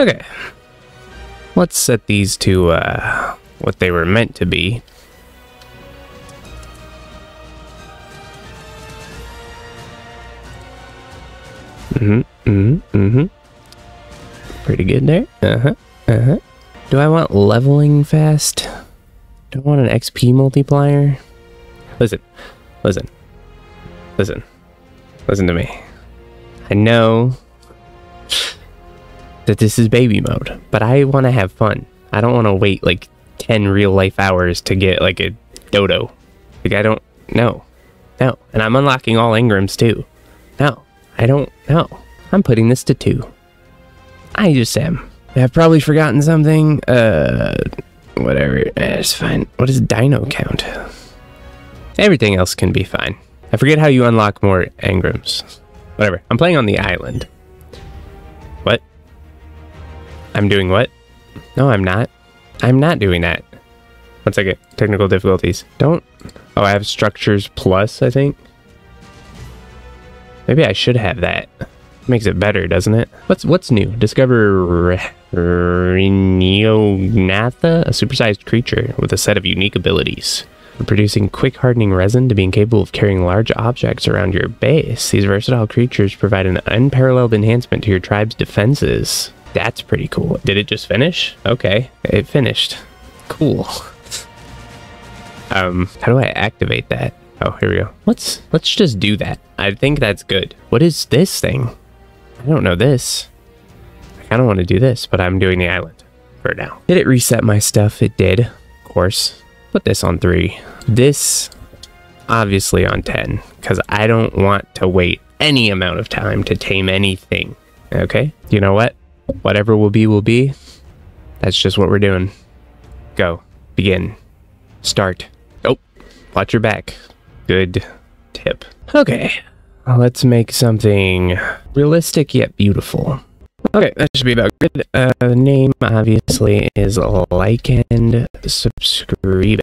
Okay. Let's set these to what they were meant to be. Pretty good there. Do I want leveling fast? Do I want an XP multiplier? Listen to me. I know that this is baby mode, but I want to have fun. I don't want to wait like 10 real life hours to get like a dodo. Like, I don't know. No. And I'm unlocking all Ingrams too. No. I don't know. I'm putting this to 2. I just am. I've probably forgotten something. Whatever. It's fine. What is dino count? Everything else can be fine. I forget how you unlock more engrams. Whatever. I'm playing on the island. What? I'm doing what? No, I'm not. I'm not doing that. One second. Technical difficulties. Don't... Oh, I have structures plus, I think. Maybe I should have that. Makes it better, doesn't it? What's new? Discover Rreneognatha, a supersized creature with a set of unique abilities. From producing quick hardening resin to being capable of carrying large objects around your base, these versatile creatures provide an unparalleled enhancement to your tribe's defenses. That's pretty cool. Did it just finish? Okay, it finished. Cool. How do I activate that? Oh, here we go. Let's just do that. I think that's good. What is this thing? I don't know this. I kind of want to do this, but I'm doing the island for now. Did it reset my stuff? It did, of course. Put this on 3. This, obviously, on 10, because I don't want to wait any amount of time to tame anything. Okay? You know what? Whatever will be, will be. That's just what we're doing. Go. Begin. Start. Oh, watch your back. Good tip. Okay. Let's make something realistic yet beautiful. Okay, that should be about good. The name obviously is Lichen Subscribe.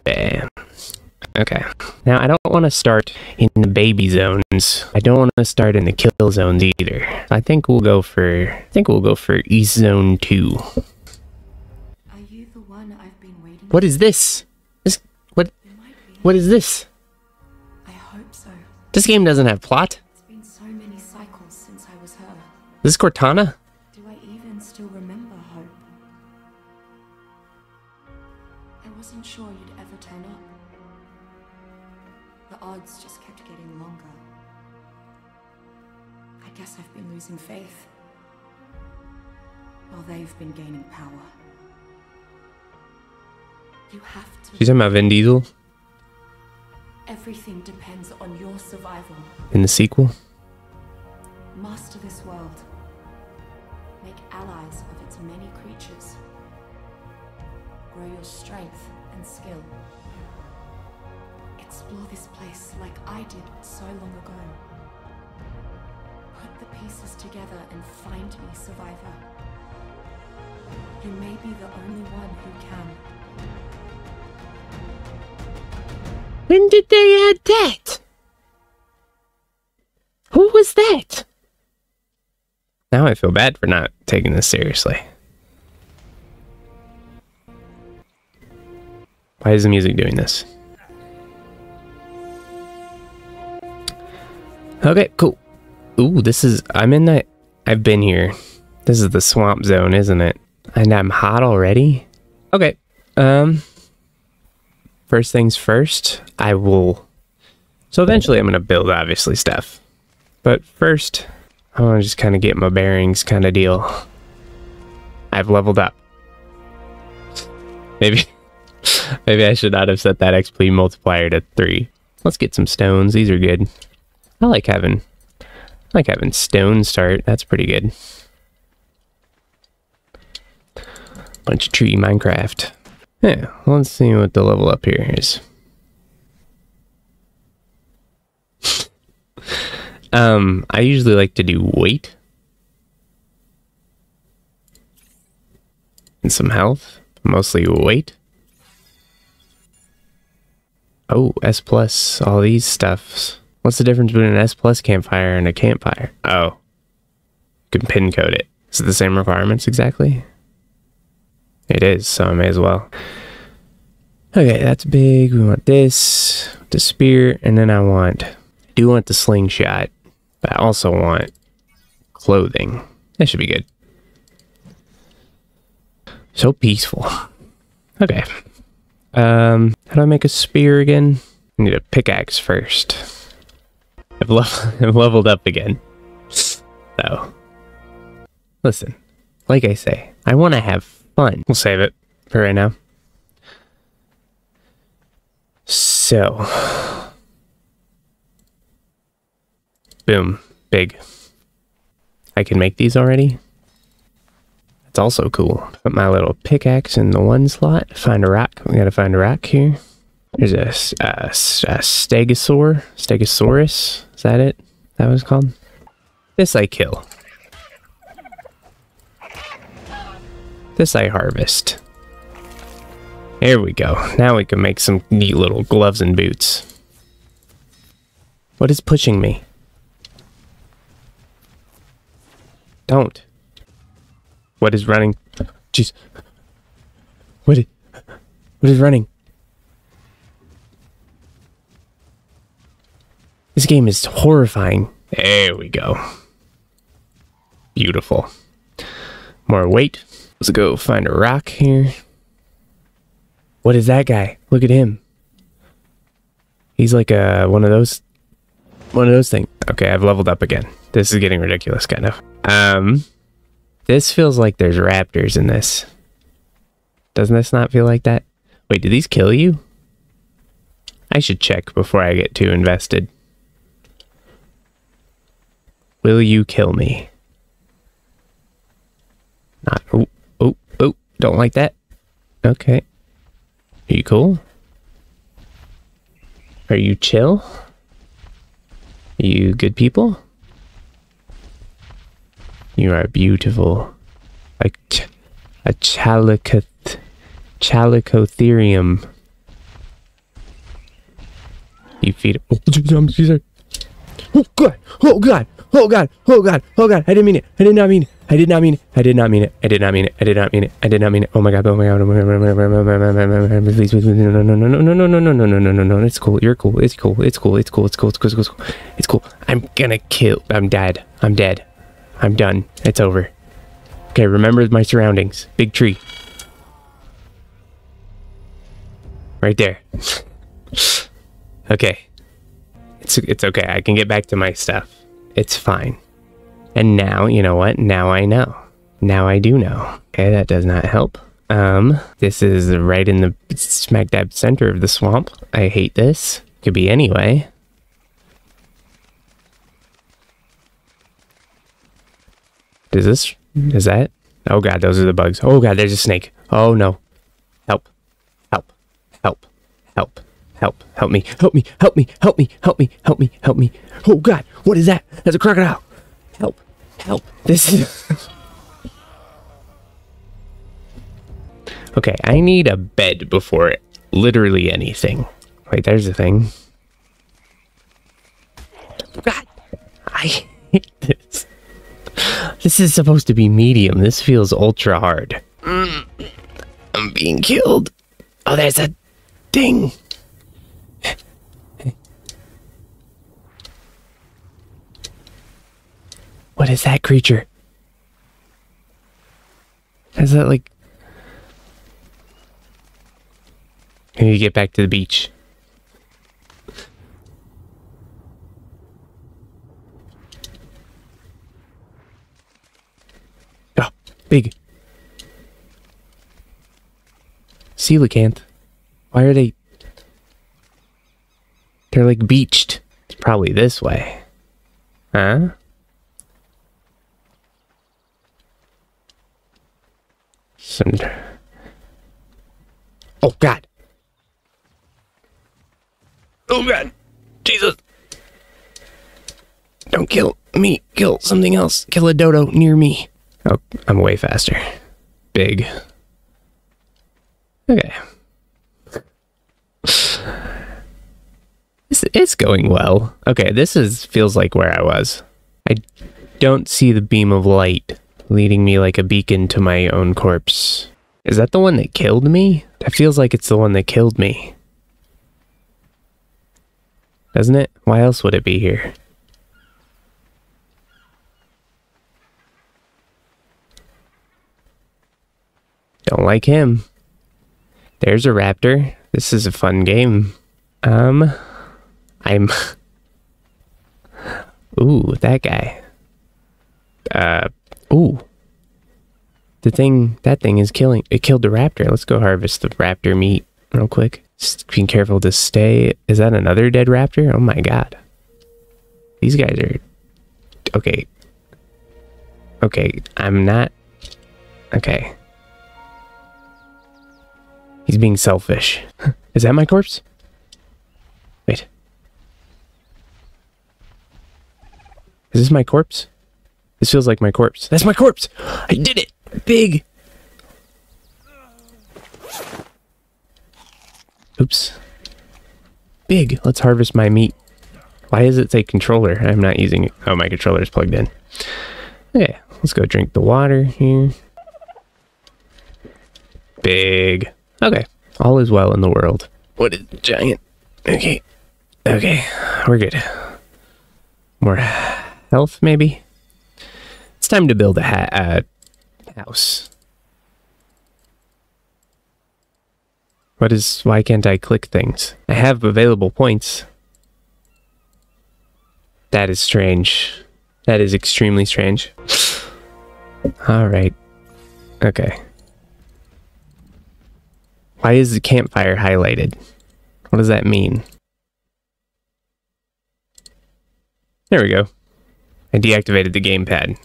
Okay. Now I don't want to start in the baby zones. I don't want to start in the kill zones either. I think we'll go for East Zone 2. Are you the one I've been waiting? What is this? What is this? I hope so. This game doesn't have plot. This is Cortana? Do I even still remember Hope? I wasn't sure you'd ever turn up. The odds just kept getting longer. I guess I've been losing faith. While they've been gaining power. You have to... She's talking about Vin Diesel? Everything depends on your survival. In the sequel? Master this world. Make allies of its many creatures. Grow your strength and skill. Explore this place like I did so long ago. Put the pieces together and find me, survivor. You may be the only one who can. When did they add that? Who was that? Now I feel bad for not taking this seriously. Why is the music doing this? Okay, cool. Ooh, this is... I'm in that... I've been here. This is the swamp zone, isn't it? And I'm hot already? Okay. First things first, I will... So eventually I'm going to build, obviously, stuff. But first... I want to just kind of get my bearings kind of deal. I've leveled up. Maybe I should not have set that XP multiplier to 3. Let's get some stones. These are good. I like having stone start. That's pretty good. Bunch of tree Minecraft. Yeah, let's see what the level up here is. I usually like to do weight and some health, mostly weight. Oh, S plus, all these stuffs. What's the difference between an S plus campfire and a campfire? Oh, you can pin code it. Is it the same requirements exactly? It is, so I may as well. Okay, that's big. We want this, the spear, and then I do want the slingshot, but I also want clothing. That should be good. So peaceful. Okay. How do I make a spear again? I need a pickaxe first. I've leveled up again. So, listen, like I say, I want to have fun. We'll save it for right now. So, boom, big. I can make these already. That's also cool. Put my little pickaxe in the one slot. Find a rock. We gotta find a rock here. There's a stegosaur. Stegosaurus. Is that it? That was called. This I kill. This I harvest. There we go. Now we can make some neat little gloves and boots. What is pushing me? Don't. What is running? Jeez. What is running? This game is horrifying. There we go. Beautiful. More weight. Let's go find a rock here. What is that guy? Look at him. He's like one of those things. Okay, I've leveled up again. This is getting ridiculous, kind of. This feels like there's raptors in this. Doesn't this not feel like that? Wait, do these kill you? I should check before I get too invested. Will you kill me? Not. Oh, don't like that. Okay. Are you cool? Are you chill? Are you good people? You are beautiful. A Chalicotherium. You feed. Oh god! Oh god! Oh god! Oh god! Oh god! I didn't mean it! I did not mean it! I did not mean it. I did not mean it. I did not mean it. I did not mean it. I did not mean it. Oh my god. Oh my god. Oh my god. Please, please. No, no, no, no, no, no, no, no, no, no, no, no, no. It's cool. You're cool. It's cool. It's cool. It's cool. It's cool. It's cool. It's cool. It's cool. I'm gonna kill. I'm dead. I'm dead. I'm done. It's over. Okay, remember my surroundings. Big tree. Right there. Okay. It's okay. I can get back to my stuff. It's fine. And now, you know what? Now I know. Now I do know. Okay, that does not help. This is right in the smack dab center of the swamp. I hate this. Could be anyway. Does this? Is that? Oh god, those are the bugs. Oh god, there's a snake. Oh no. Help. Help. Help. Help. Help. Help me. Help me. Help me. Help me. Help me. Help me. Help me. Oh god, what is that? That's a crocodile. Help! Help! This is... Okay, I need a bed before literally anything. Wait, there's a thing. God! I hate this. This is supposed to be medium. This feels ultra hard. I'm being killed. Oh, there's a thing. What is that creature? Is that like... I need to get back to the beach. Oh, big. Coelacanth. Why are they... They're like beached. It's probably this way. Huh? Oh god! Oh god! Jesus! Don't kill me! Kill something else! Kill a dodo near me! Oh, I'm way faster. Big. Okay. It's going well. Okay, this feels like where I was. I don't see the beam of light leading me like a beacon to my own corpse. Is that the one that killed me? That feels like it's the one that killed me. Doesn't it? Why else would it be here? Don't like him. There's a raptor. This is a fun game. Ooh, that guy. Ooh. That thing is killing. It killed the raptor. Let's go harvest the raptor meat real quick. Just being careful to stay. Is that another dead raptor? Oh my god. These guys are... Okay. Okay, I'm not... Okay. He's being selfish. Is that my corpse? Wait. Is this my corpse? This feels like my corpse. That's my corpse! I did it! Big! Oops. Big! Let's harvest my meat. Why does it say controller? I'm not using it. Oh, my controller is plugged in. Okay, let's go drink the water here. Big. Okay, all is well in the world. What is giant? Okay. Okay, we're good. More health, maybe? It's time to build a house. What is... Why can't I click things? I have available points. That is strange. That is extremely strange. Alright. Okay. Why is the campfire highlighted? What does that mean? There we go. I deactivated the gamepad.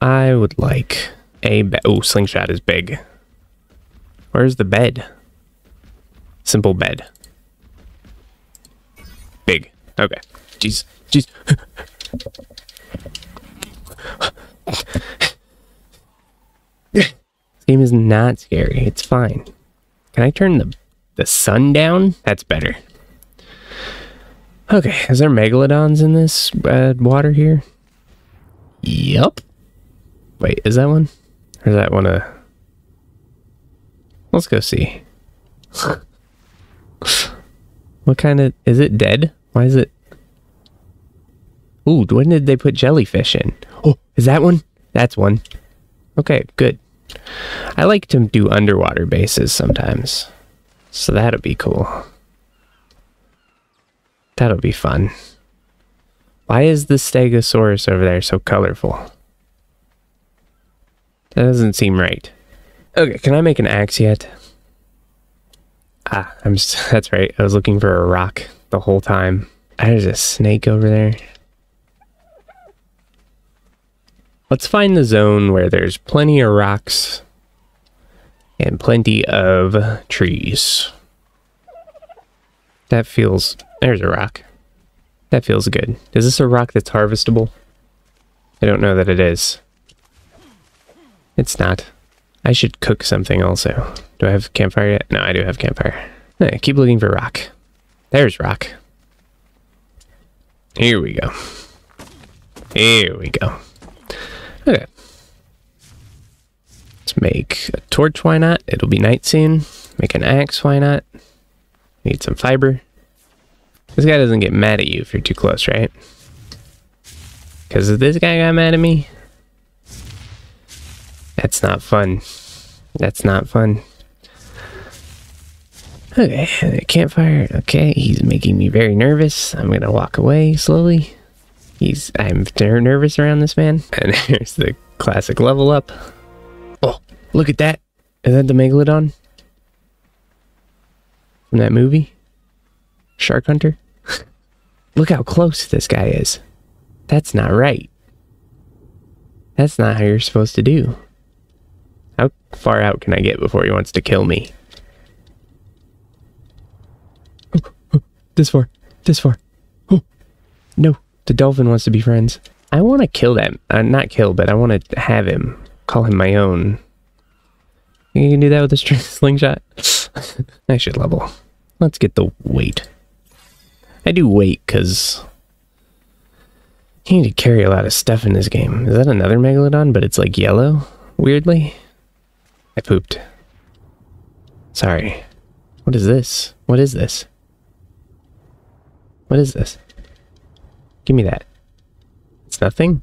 I would like a bed. Oh, slingshot is big. Where's the bed? Simple bed. Big. Okay. Jeez. Jeez. This game is not scary. It's fine. Can I turn the sun down? That's better. Okay. Is there megalodons in this water here? Yep. Wait, is that one? Or is that one a... Let's go see. What kind of... Is it dead? Why is it... Ooh, when did they put jellyfish in? Oh, is that one? That's one. Okay, good. I like to do underwater bases sometimes. So that'll be cool. That'll be fun. Why is the Stegosaurus over there so colorful? That doesn't seem right. Okay, can I make an axe yet? Ah, that's right. I was looking for a rock the whole time. There's a snake over there. Let's find the zone where there's plenty of rocks and plenty of trees. That feels... There's a rock. That feels good. Is this a rock that's harvestable? I don't know that it is. It's not. I should cook something also. Do I have campfire yet? No, I do have campfire. Right, keep looking for rock. There's rock. Here we go. Here we go. Okay. Let's make a torch, why not? It'll be night soon. Make an axe, why not? Need some fiber. This guy doesn't get mad at you if you're too close, right? Because if this guy got mad at me... That's not fun. That's not fun. Okay, campfire. Okay, he's making me very nervous. I'm gonna walk away slowly. I'm very nervous around this man. And here's the classic level up. Oh, look at that. Is that the Megalodon? From that movie? Shark Hunter? Look how close this guy is. That's not right. That's not how you're supposed to do. How far out can I get before he wants to kill me? Oh, oh, this far. This far. Oh, no. The dolphin wants to be friends. I want to kill that. Not kill, but I want to have him. Call him my own. You can do that with a slingshot? I should level. Let's get the weight. I do weight because You need to carry a lot of stuff in this game. Is that another Megalodon, but it's like yellow? Weirdly? I pooped. Sorry. What is this? What is this? What is this? Give me that. It's nothing?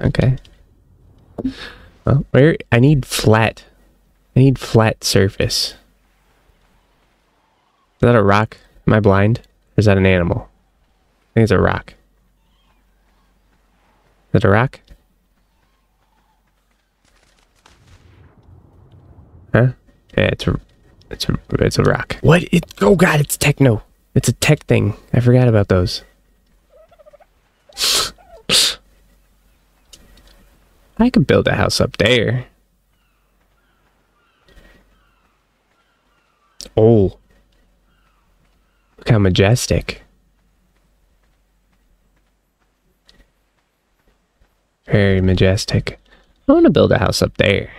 Okay. Well, where... I need flat surface. Is that a rock? Am I blind? Or is that an animal? I think it's a rock. Is that a rock? Huh? Yeah, it's a rock. What? Oh god, it's techno. It's a tech thing. I forgot about those. I could build a house up there. Oh. Look how majestic. Very majestic. I want to build a house up there.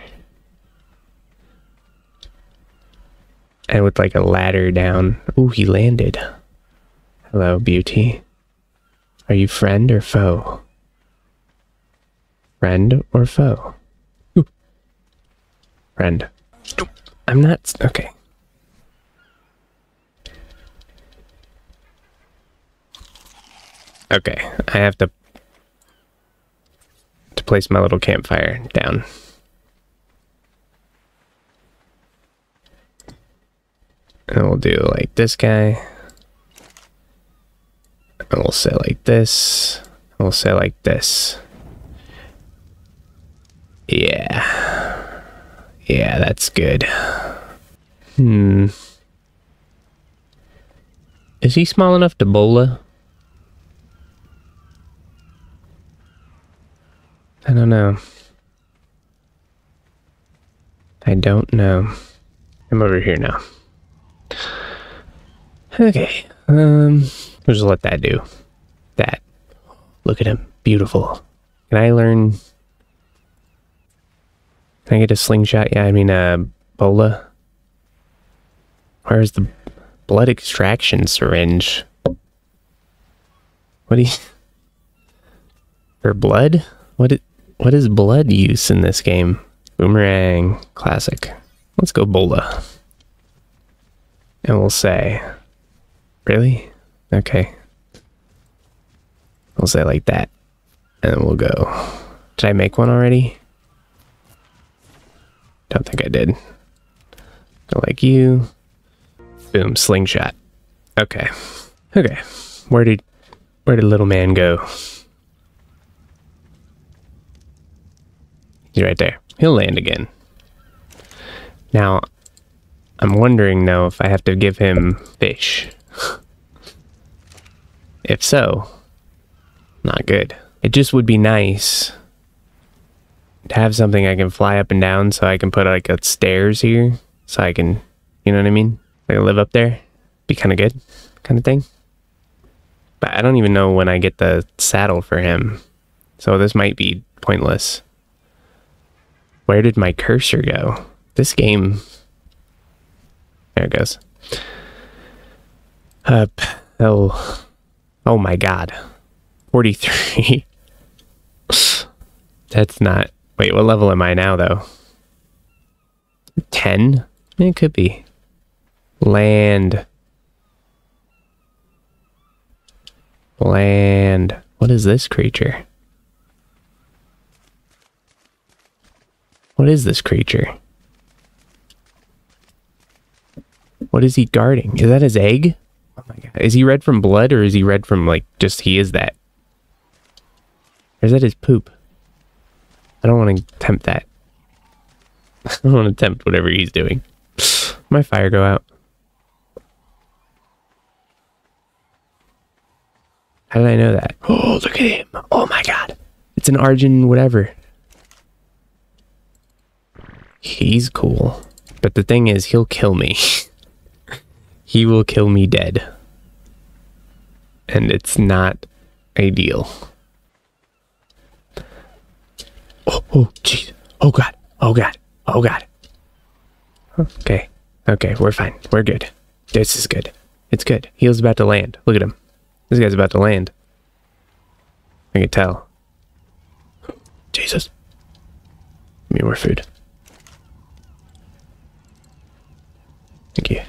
And with like a ladder down. Ooh, he landed. Hello, beauty. Are you friend or foe? Friend or foe? Ooh. Friend. I'm not... Okay. Okay, I have to place my little campfire down. And we'll do like this guy. And we'll say like this. And we'll say like this. Yeah. Yeah, that's good. Hmm. Is he small enough to bola? I don't know. I don't know. I'm over here now. Okay. We'll just let that do. That. Look at him. Beautiful. Can I learn... Can I get a slingshot? Yeah, I mean, bola. Where's the blood extraction syringe? What do you... For blood? What is blood use in this game? Boomerang. Classic. Let's go bola. And we'll say... Really? Okay. We'll say like that. And we'll go... Did I make one already? Don't think I did. Go like you. Boom. Slingshot. Okay. Okay. Where did little man go? He's right there. He'll land again. Now... I'm wondering, though, if I have to give him fish. If so, not good. It just would be nice to have something I can fly up and down, so I can put, like, a stairs here, so I can, you know what I mean? I can live up there. Be kind of good, kind of thing. But I don't even know when I get the saddle for him, so this might be pointless. Where did my cursor go? This game... There it goes. Up. Oh my god. 43. That's not... Wait, what level am I now, though? 10? It could be. Land. Land. What is this creature? What is this creature? What is he guarding? Is that his egg? Oh my god. Is he red from blood, or is he red from, like, just he is that? Or is that his poop? I don't want to tempt that. I don't want to tempt whatever he's doing. My fire go out. How did I know that? Oh, look at him. Oh my god. It's an Argent whatever. He's cool. But the thing is, he'll kill me. He will kill me dead. And it's not ideal. Oh, jeez. Oh, god. Oh, god. Oh, god. Okay. Okay, we're fine. We're good. This is good. It's good. He was about to land. Look at him. This guy's about to land. I can tell. Jesus. Give me more food. Thank you.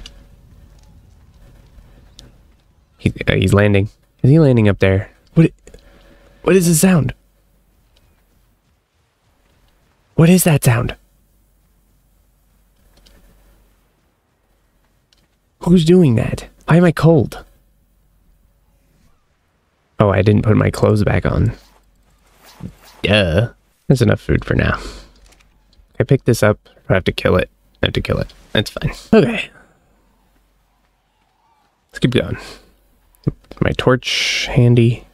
He's landing. Is he landing up there? What is the sound? What is that sound? Who's doing that? Why am I cold? Oh, I didn't put my clothes back on. Duh. That's enough food for now. I picked this up. I have to kill it. I have to kill it. That's fine. Okay. Let's keep going. My torch handy.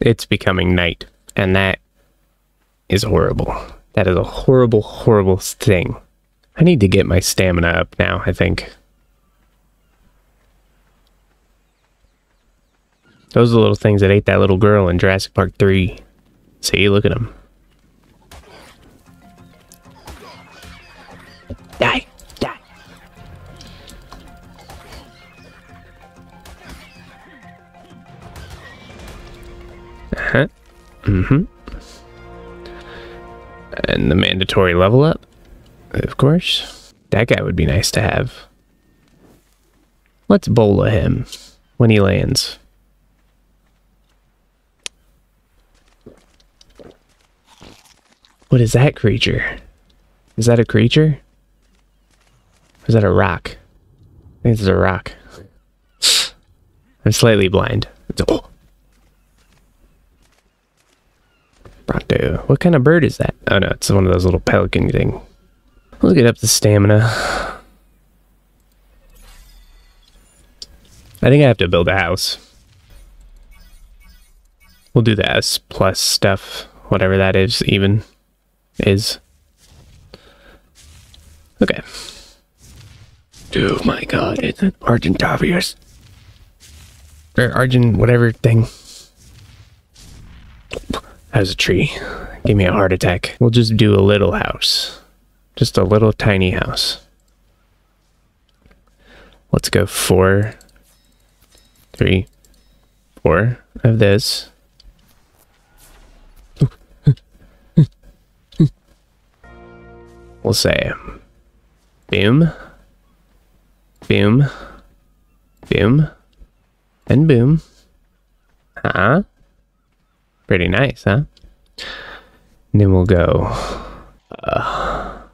It's becoming night, and that is horrible. That is a horrible, horrible thing. I need to get my stamina up now, I think. Those are the little things that ate that little girl in Jurassic Park 3. See, look at them. Die! Die! Uh-huh. Mm-hmm. And the mandatory level up, of course. That guy would be nice to have. Let's bola him when he lands. What is that creature? Is that a creature? Or is that a rock? I think this is a rock. I'm slightly blind. It's a, oh. Bronto. What kind of bird is that? Oh no, it's one of those little pelican thing. Let's get up the stamina. I think I have to build a house. We'll do the S plus stuff, whatever that is, even is. Okay. Oh my god, it's an Argentavis. Or Argent whatever thing. That was a tree. Give me a heart attack. We'll just do a little house. Just a little tiny house. Let's go 4, 3, 4 of this. We'll say boom, boom, boom, and boom. Huh? Pretty nice, huh? And then we'll go. We'll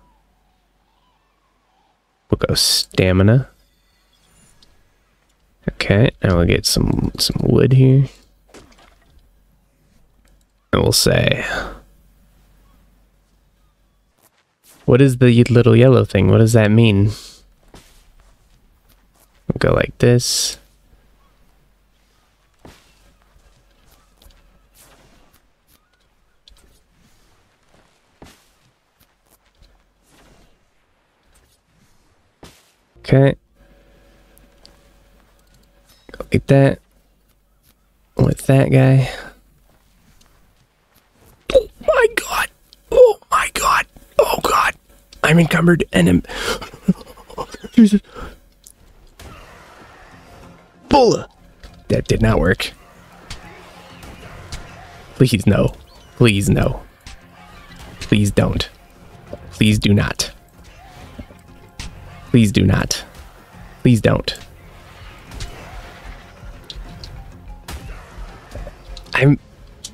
go stamina. Okay, and we'll get some wood here. And we'll say, what is the little yellow thing? What does that mean? We'll go like this. Okay. Go like that. With that guy. Oh my god! Oh my god! Oh god! I'm encumbered and I'm... Jesus. Bulla! That did not work. Please no. Please no. Please don't. Please do not. Please do not. Please don't. I'm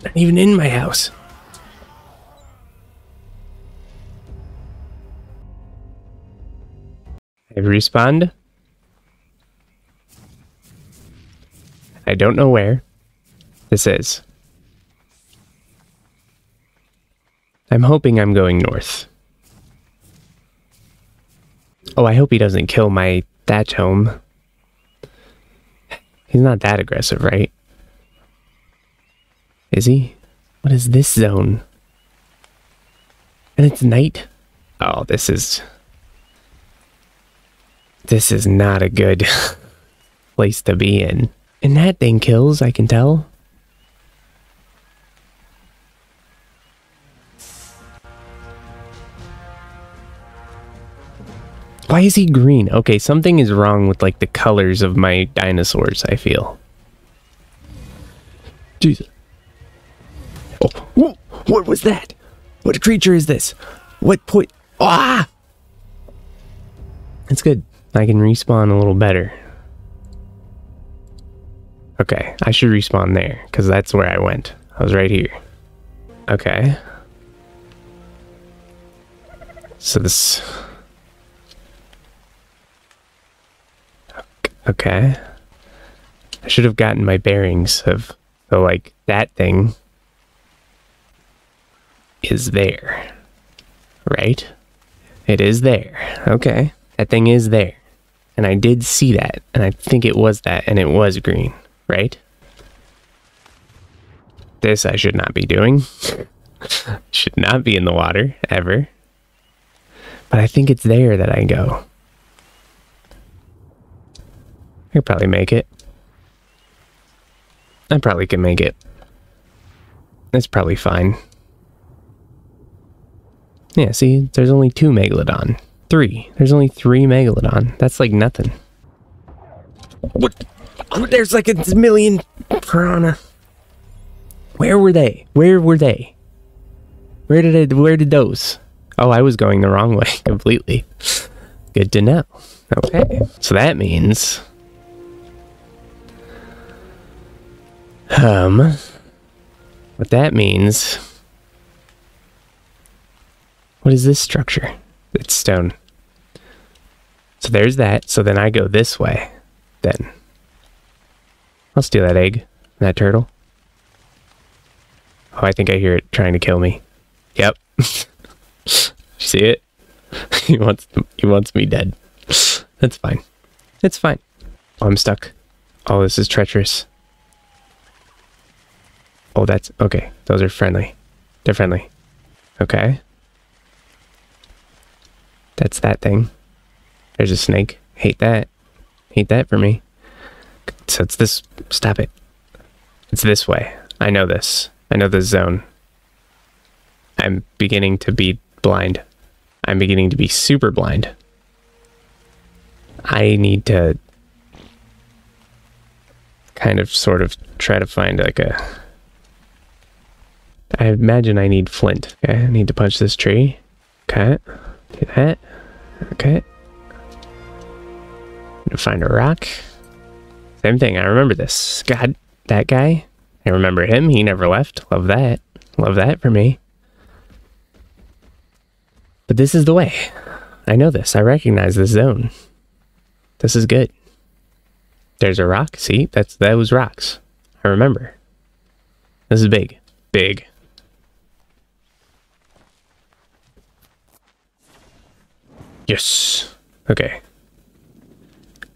not even in my house. I respawned. I don't know where this is. I'm hoping I'm going north. Oh, I hope he doesn't kill my thatch home. He's not that aggressive, right? Is he? What is this zone? And it's night? Oh, this is... this is not a good place to be in. And that thing kills, I can tell. Why is he green? Okay, something is wrong with, like, the colors of my dinosaurs, I feel. Jesus. Oh, whoa, what was that? What creature is this? What point? Ah! It's good. I can respawn a little better. Okay, I should respawn there, because that's where I went. I was right here. Okay. So this... Okay. I should have gotten my bearings of... So, like, that thing... is there. Right? It is there. Okay. That thing is there. And I did see that, and I think it was that, and it was green. Right? This I should not be doing. Should not be in the water, ever. But I think it's there that I go. I could probably make it. I probably could make it. That's probably fine. Yeah, see? There's only 2 Megalodon. 3. There's only 3 Megalodon. That's like nothing. What? Oh, there's like a million piranha. Where were they? Where were they? Where did those? Oh, I was going the wrong way completely. Good to know. Okay. So that means... What that means... What is this structure? It's stone. So there's that. So then I go this way. Then... I'll steal that egg, that turtle. Oh, I think I hear it trying to kill me. Yep. See it? He wants me dead. That's fine. That's fine. Oh, I'm stuck. Oh, this is treacherous. Oh, that's... Okay, those are friendly. They're friendly. Okay. That's that thing. There's a snake. Hate that. Hate that for me. So it's this... Stop it. It's this way. I know this. I know this zone. I'm beginning to be blind. I'm beginning to be super blind. I need to... kind of, sort of, try to find like a... I imagine I need flint. Okay, I need to punch this tree. Okay. Do that. Okay. I'm gonna find a rock. Same thing, I remember this. God, that guy. I remember him, he never left. Love that. Love that for me. But this is the way. I know this, I recognize this zone. This is good. There's a rock, see? That was rocks. I remember. This is big. Big. Yes. Okay.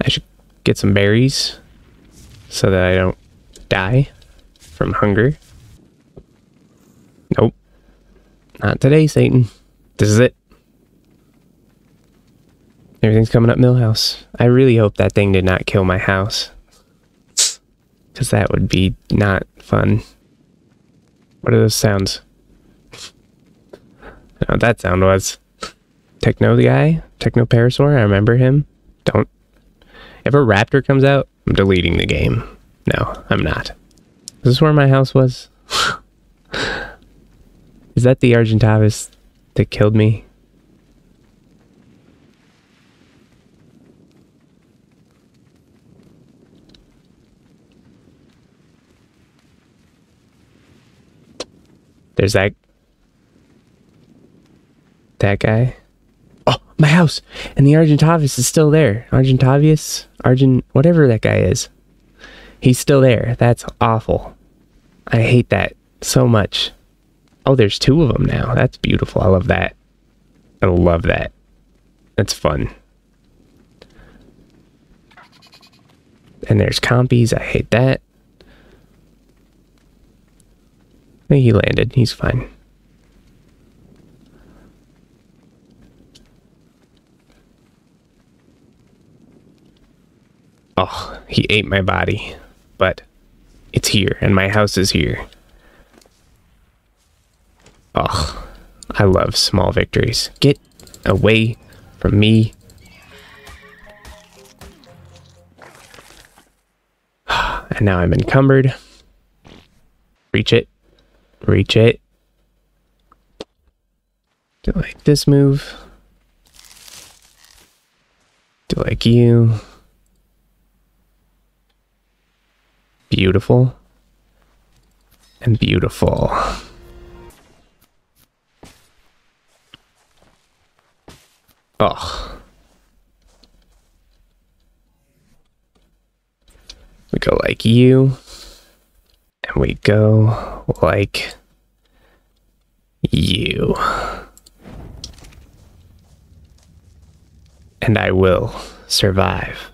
I should get some berries. So that I don't die from hunger. Nope. Not today, Satan. This is it. Everything's coming up Millhouse. I really hope that thing did not kill my house. Because that would be not fun. What are those sounds? I don't know what that sound was. Techno guy? Techno Parasaur? I remember him. Don't. If a raptor comes out, I'm deleting the game. No, I'm not. Is this where my house was? Is that the Argentavis that killed me? There's that... that guy. Oh, my house! And the Argentavis is still there. Argentavis? Argent... whatever that guy is. He's still there. That's awful. I hate that so much. Oh, there's 2 of them now. That's beautiful. I love that. I love that. That's fun. And there's compies. I hate that. I think he landed. He's fine. Oh, he ate my body. But it's here, and my house is here. Oh, I love small victories. Get away from me. And now I'm encumbered. Reach it. Reach it. Do I like this move? Do I like you? Beautiful. And beautiful. Oh. We go like you. And we go like you. And I will survive.